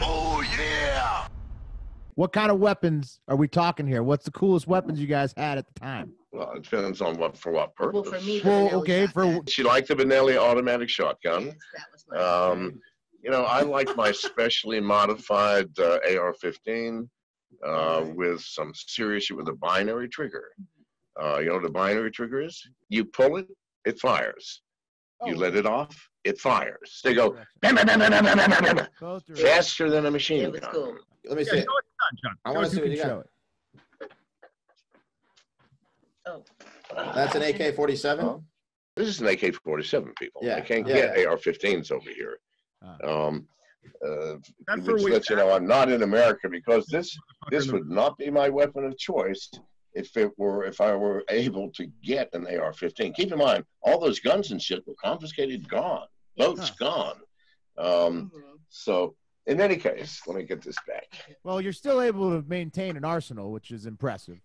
Oh, yeah! What kind of weapons are we talking here? What's the coolest weapons you guys had at the time? Well, it depends on what, for what purpose. Well, for me, the Benelli shotgun. She liked the Benelli automatic shotgun. Yes, that was my favorite. You know, I like my specially modified AR-15 with some serious shit with a binary trigger. You know what a binary trigger is? You pull it, it fires. You let it off, it fires. They go bam, bam, bam, bam, bam, bam, bam, faster than a machine gun. Cool. Let me see. I want to see what you got. Oh. That's an AK-47? Oh. This is an AK-47, people. Yeah. I can't get AR-15s over here. Which lets you know I'm not in America, because this would not be my weapon of choice if I were able to get an AR-15. Keep in mind, all those guns and shit were confiscated, gone. Boats gone. So in any case, let me get this back. Well, you're still able to maintain an arsenal, which is impressive.